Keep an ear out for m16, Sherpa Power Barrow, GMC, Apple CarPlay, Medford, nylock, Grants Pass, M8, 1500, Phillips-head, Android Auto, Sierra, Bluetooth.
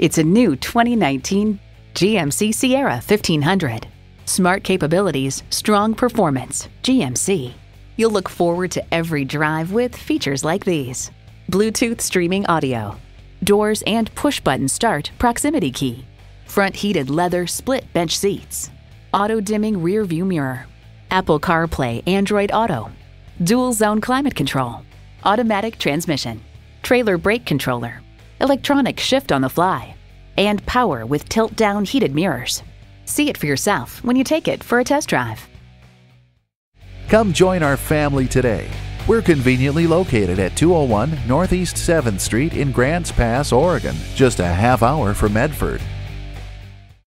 It's a new 2019 GMC Sierra 1500. Smart capabilities, strong performance, GMC. You'll look forward to every drive with features like these: Bluetooth streaming audio, doors and push-button start proximity key, front heated leather split bench seats, auto-dimming rear view mirror, Apple CarPlay, Android Auto, dual zone climate control, automatic transmission, trailer brake controller, electronic shift on the fly, and power with tilt-down heated mirrors. See it for yourself when you take it for a test drive. Come join our family today. We're conveniently located at 201 Northeast 7th Street in Grants Pass, Oregon, just a half hour from Medford.